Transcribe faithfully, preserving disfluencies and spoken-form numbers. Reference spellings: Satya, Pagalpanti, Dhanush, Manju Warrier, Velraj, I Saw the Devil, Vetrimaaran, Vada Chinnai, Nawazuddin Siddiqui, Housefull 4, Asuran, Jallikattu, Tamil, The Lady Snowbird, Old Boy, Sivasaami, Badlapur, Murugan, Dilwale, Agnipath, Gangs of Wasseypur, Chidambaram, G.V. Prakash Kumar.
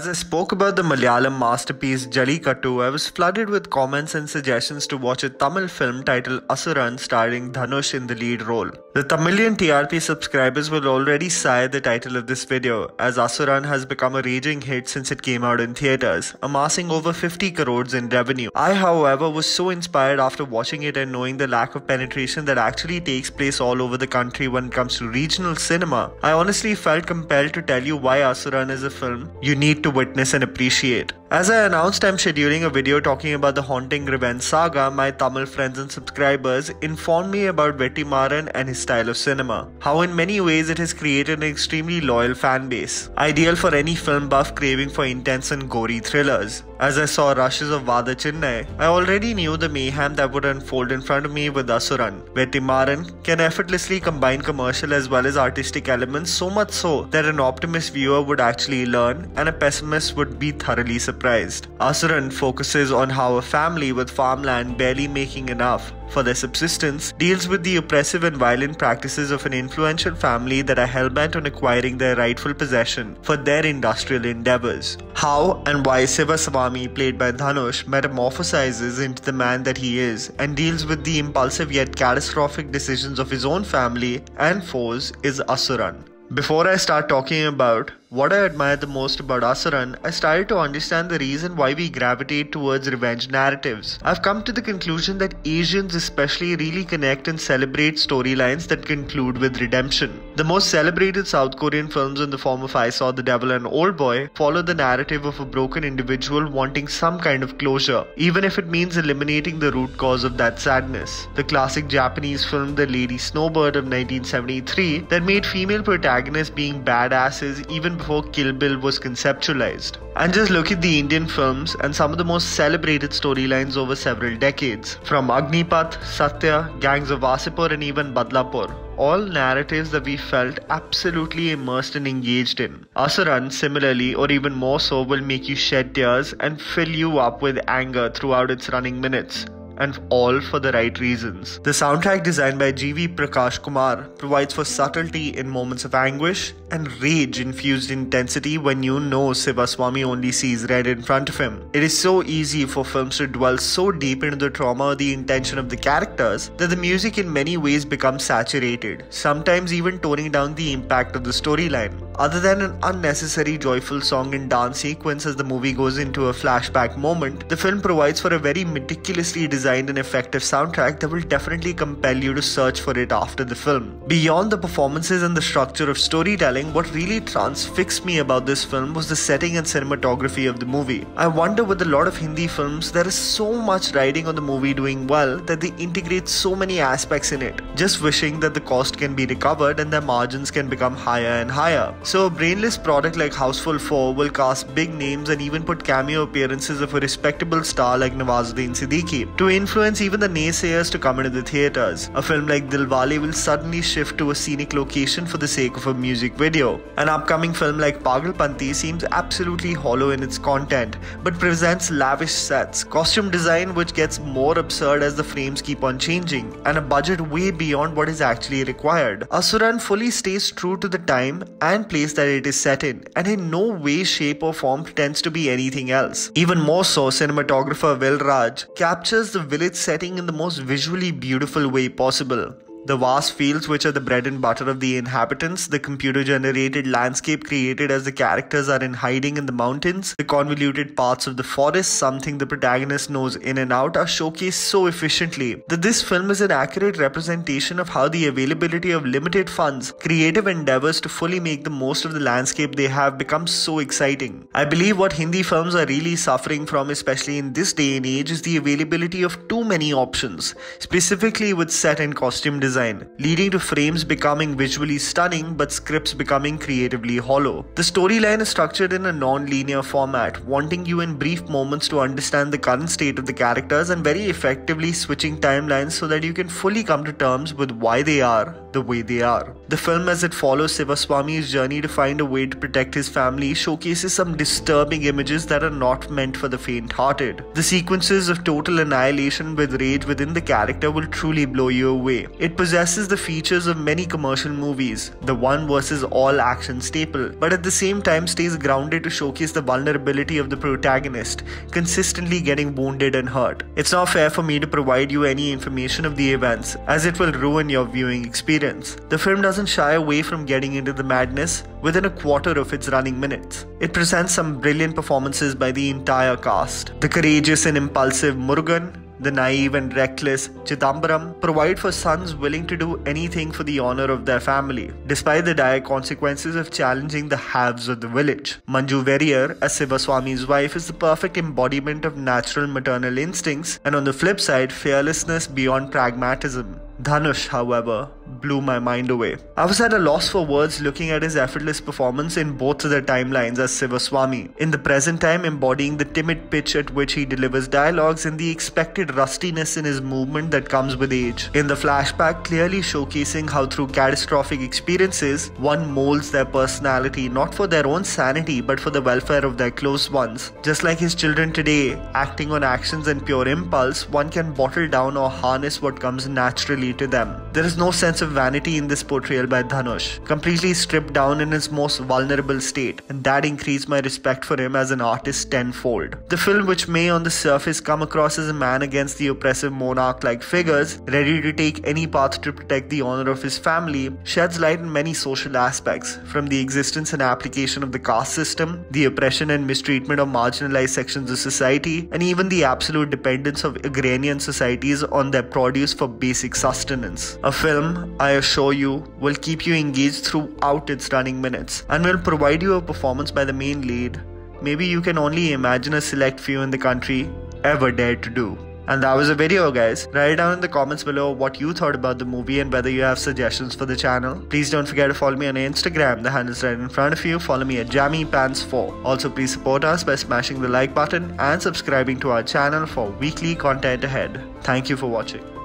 As I spoke about the Malayalam masterpiece Jallikattu, I was flooded with comments and suggestions to watch a Tamil film titled Asuran starring Dhanush in the lead role. The Tamilian T R P subscribers will already sigh at the title of this video, as Asuran has become a raging hit since it came out in theatres, amassing over fifty crores in revenue. I, however, was so inspired after watching it and knowing the lack of penetration that actually takes place all over the country when it comes to regional cinema. I honestly felt compelled to tell you why Asuran is a film you need to witness and appreciate. As I announced, I'm scheduling a video talking about the haunting revenge saga. My Tamil friends and subscribers informed me about Vetrimaaran and his style of cinema, how in many ways it has created an extremely loyal fan base, ideal for any film buff craving for intense and gory thrillers. As I saw rushes of Vada Chinnai, I already knew the mayhem that would unfold in front of me with Asuran. Vetrimaaran can effortlessly combine commercial as well as artistic elements, so much so that an optimist viewer would actually learn and a pessimist would be thoroughly surprised. Asuran focuses on how a family with farmland barely making enough for their subsistence deals with the oppressive and violent practices of an influential family that are hellbent on acquiring their rightful possession for their industrial endeavors. How and why Sivasaami, played by Dhanush, metamorphosizes into the man that he is and deals with the impulsive yet catastrophic decisions of his own family and foes is Asuran. Before I start talking about what I admire the most about Asuran, I started to understand the reason why we gravitate towards revenge narratives. I've come to the conclusion that Asians especially really connect and celebrate storylines that conclude with redemption. The most celebrated South Korean films in the form of I Saw the Devil and Old Boy follow the narrative of a broken individual wanting some kind of closure, even if it means eliminating the root cause of that sadness. The classic Japanese film The Lady Snowbird of nineteen seventy-three that made female protagonists being badasses even before Kill Bill was conceptualized. And just look at the Indian films and some of the most celebrated storylines over several decades, from Agnipath, Satya, Gangs of Wasseypur and even Badlapur. All narratives that we felt absolutely immersed and engaged in. Asuran, similarly, or even more so, will make you shed tears and fill you up with anger throughout its running minutes. And all for the right reasons. The soundtrack designed by G V Prakash Kumar provides for subtlety in moments of anguish and rage-infused intensity when you know Sivasaami only sees red in front of him. It is so easy for films to dwell so deep into the trauma or the intention of the characters that the music in many ways becomes saturated, sometimes even toning down the impact of the storyline. Other than an unnecessary joyful song and dance sequence as the movie goes into a flashback moment, the film provides for a very meticulously designed and effective soundtrack that will definitely compel you to search for it after the film. Beyond the performances and the structure of storytelling, what really transfixed me about this film was the setting and cinematography of the movie. I wonder with a lot of Hindi films, there is so much riding on the movie doing well that they integrate so many aspects in it, just wishing that the cost can be recovered and their margins can become higher and higher. So a brainless product like Housefull four will cast big names and even put cameo appearances of a respectable star like Nawazuddin Siddiqui to influence even the naysayers to come into the theatres. A film like Dilwale will suddenly shift to a scenic location for the sake of a music video. Video. An upcoming film like Pagalpanti seems absolutely hollow in its content, but presents lavish sets, costume design which gets more absurd as the frames keep on changing, and a budget way beyond what is actually required. Asuran fully stays true to the time and place that it is set in, and in no way, shape or form pretends to be anything else. Even more so, cinematographer Velraj captures the village setting in the most visually beautiful way possible. The vast fields which are the bread and butter of the inhabitants, the computer-generated landscape created as the characters are in hiding in the mountains, the convoluted paths of the forest, something the protagonist knows in and out, are showcased so efficiently that this film is an accurate representation of how the availability of limited funds, creative endeavors to fully make the most of the landscape they have becomes so exciting. I believe what Hindi films are really suffering from, especially in this day and age, is the availability of too many options, specifically with set and costume design. Design, leading to frames becoming visually stunning but scripts becoming creatively hollow. The storyline is structured in a non-linear format, wanting you in brief moments to understand the current state of the characters and very effectively switching timelines so that you can fully come to terms with why they are the way they are. The film, as it follows Sivasaami's journey to find a way to protect his family, showcases some disturbing images that are not meant for the faint-hearted. The sequences of total annihilation with rage within the character will truly blow you away. It possesses the features of many commercial movies, the one versus all action staple, but at the same time stays grounded to showcase the vulnerability of the protagonist, consistently getting wounded and hurt. It's not fair for me to provide you any information of the events, as it will ruin your viewing experience. The film doesn't shy away from getting into the madness within a quarter of its running minutes. It presents some brilliant performances by the entire cast. The courageous and impulsive Murugan, the naive and reckless Chidambaram provide for sons willing to do anything for the honor of their family, despite the dire consequences of challenging the haves of the village. Manju Warrier, as Sivasaami's wife, is the perfect embodiment of natural maternal instincts and, on the flip side, fearlessness beyond pragmatism. Dhanush, however, blew my mind away. I was at a loss for words looking at his effortless performance in both of the timelines as Sivasaami, in the present time embodying the timid pitch at which he delivers dialogues and the expected rustiness in his movement that comes with age, in the flashback clearly showcasing how through catastrophic experiences, one molds their personality not for their own sanity but for the welfare of their close ones. Just like his children today, acting on actions and pure impulse, one can bottle down or harness what comes naturally to them. There is no sense of vanity in this portrayal by Dhanush, completely stripped down in his most vulnerable state, and that increased my respect for him as an artist tenfold. The film, which may on the surface come across as a man against the oppressive monarch-like figures, ready to take any path to protect the honor of his family, sheds light on many social aspects, from the existence and application of the caste system, the oppression and mistreatment of marginalized sections of society, and even the absolute dependence of agrarian societies on their produce for basic sustenance. A film, I assure you, will keep you engaged throughout its running minutes and will provide you a performance by the main lead maybe you can only imagine a select few in the country ever dared to do. And that was the video, guys. Write down in the comments below what you thought about the movie and whether you have suggestions for the channel. Please don't forget to follow me on Instagram, the handle is right in front of you. Follow me at Jammypants four. Also, please support us by smashing the like button and subscribing to our channel for weekly content ahead. Thank you for watching.